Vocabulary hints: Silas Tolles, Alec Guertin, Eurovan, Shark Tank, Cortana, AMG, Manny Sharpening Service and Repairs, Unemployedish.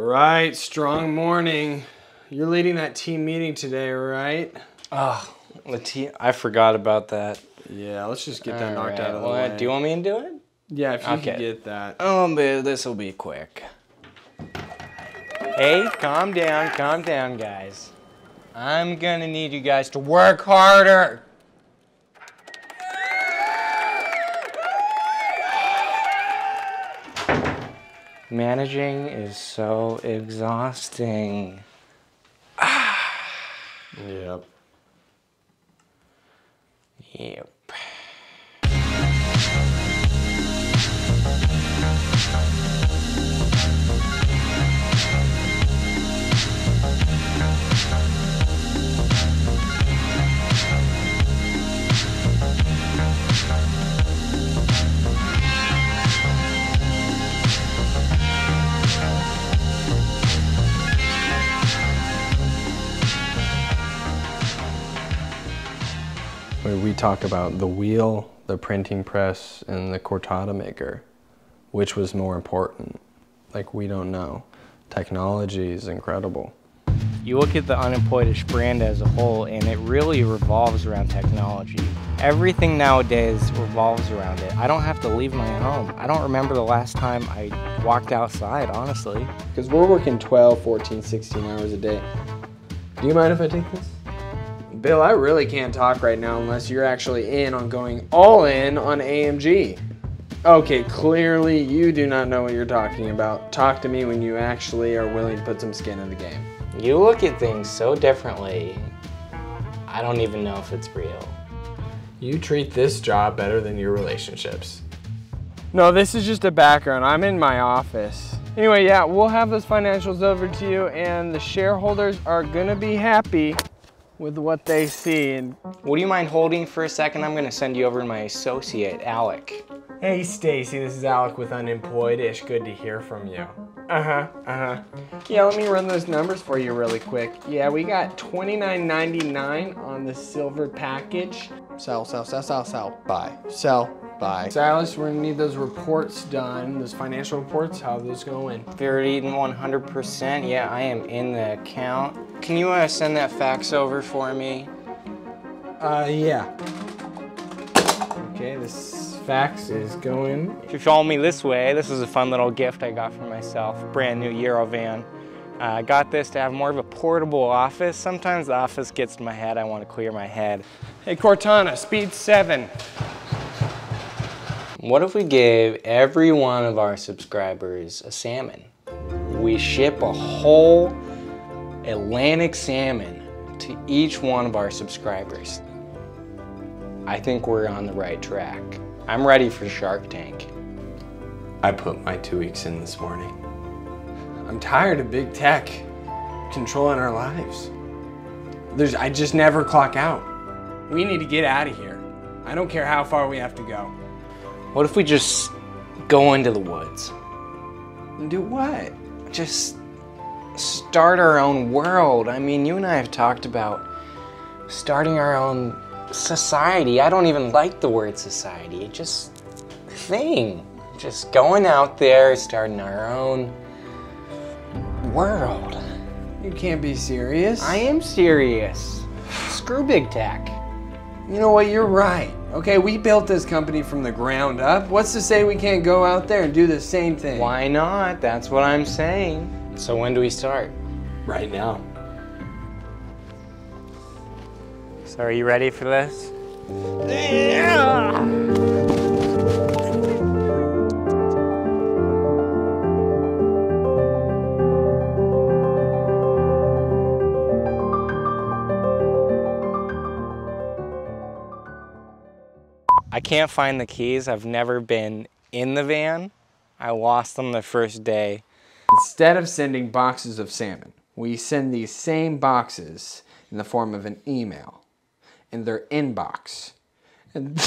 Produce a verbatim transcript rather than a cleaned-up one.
right, strong morning. You're leading that team meeting today, right? Oh, the team, I forgot about that. Yeah, let's just get that all knocked right. out of the well, way. Do you want me to do it? Yeah, if you okay. can get that. Oh, but this will be quick. Hey, calm down, calm down, guys. I'm gonna need you guys to work harder. Managing is so exhausting. Yep. Yep. We talked about the wheel, the printing press, and the Cortana maker. Which was more important? Like, we don't know. Technology is incredible. You look at the Unemployedish brand as a whole, and it really revolves around technology. Everything nowadays revolves around it. I don't have to leave my home. I don't remember the last time I walked outside, honestly. Because we're working twelve, fourteen, sixteen hours a day. Do you mind if I take this? Bill, I really can't talk right now unless you're actually in on going all in on A M G. Okay, clearly you do not know what you're talking about. Talk to me when you actually are willing to put some skin in the game. You look at things so differently, I don't even know if it's real. You treat this job better than your relationships. No, this is just a background. I'm in my office. Anyway, yeah, we'll have those financials over to you, and the shareholders are gonna be happy with what they see. And would you mind holding for a second? I'm gonna send you over to my associate, Alec. Hey, Stacy, this is Alec with Unemployedish. Good to hear from you. Uh-huh, uh-huh. Yeah, let me run those numbers for you really quick. Yeah, we got twenty-nine ninety-nine on the silver package. Sell, sell, sell, sell, sell, buy, sell, buy. Silas, we're gonna need those reports done, those financial reports, how are those going? thirty and one hundred percent, yeah, I am in the account. Can you uh, send that fax over for me? Uh, yeah. Okay, this fax is going. If you follow me this way, this is a fun little gift I got for myself. Brand new Eurovan. I uh, got this to have more of a portable office. Sometimes the office gets to my head, I want to clear my head. Hey Cortana, speed seven. What if we gave every one of our subscribers a salmon? We ship a whole Atlantic salmon to each one of our subscribers. I think we're on the right track. I'm ready for Shark Tank. I put my two weeks in this morning. I'm tired of big tech controlling our lives. There's, I just never clock out. We need to get out of here. I don't care how far we have to go. What if we just go into the woods? And do what? Just start our own world. I mean, you and I have talked about starting our own society. I don't even like the word society. It's just a thing. Just going out there, starting our own world. You can't be serious. I am serious. Screw big tech. You know what, you're right. Okay, we built this company from the ground up. What's to say we can't go out there and do the same thing? Why not? That's what I'm saying. So when do we start? Right now. So are you ready for this? Yeah! I can't find the keys. I've never been in the van. I lost them the first day. Instead of sending boxes of salmon, we send these same boxes in the form of an email in their inbox. And